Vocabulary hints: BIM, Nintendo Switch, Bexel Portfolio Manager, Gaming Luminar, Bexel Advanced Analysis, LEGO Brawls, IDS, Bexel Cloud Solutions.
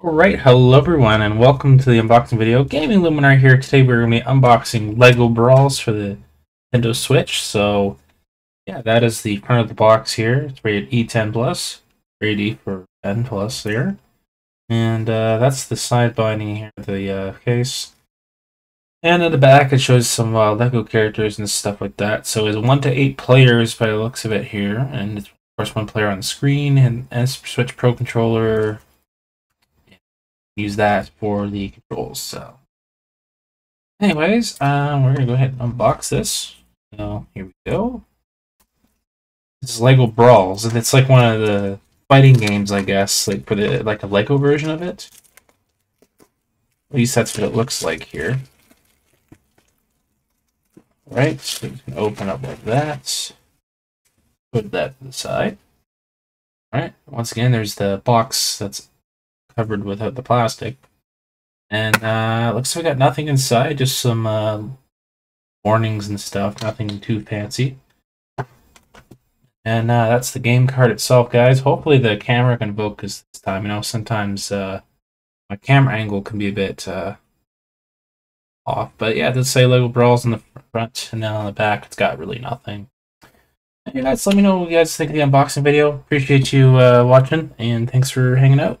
Alright, hello everyone and welcome to the unboxing video. Gaming Luminar here. Today we're going to be unboxing LEGO Brawls for the Nintendo Switch. So, yeah, that is the front of the box here. It's rated E10+, rated E for 10+ there. And that's the side binding here, the case. And in the back it shows some LEGO characters and stuff like that. So it's 1 to 8 players by the looks of it here. And it's, of course, 1 player on the screen and Switch Pro controller. Use that for the controls. So anyways, we're gonna go ahead and unbox this. So here we go. This is LEGO Brawls, and it's like one of the fighting games, I guess, like for the like a LEGO version of it. At least that's what it looks like here. All right, so we can open up like that. Put that to the side. Alright, once again there's the box that's covered without the plastic, and looks like we got nothing inside, just some warnings and stuff, nothing too fancy. And that's the game card itself, guys. Hopefully the camera can focus this time. You know, sometimes my camera angle can be a bit off, but yeah, it does say LEGO Brawls in the front, and then on the back it's got really nothing. Hey guys, let me know what you guys think of the unboxing video. Appreciate you watching, and thanks for hanging out.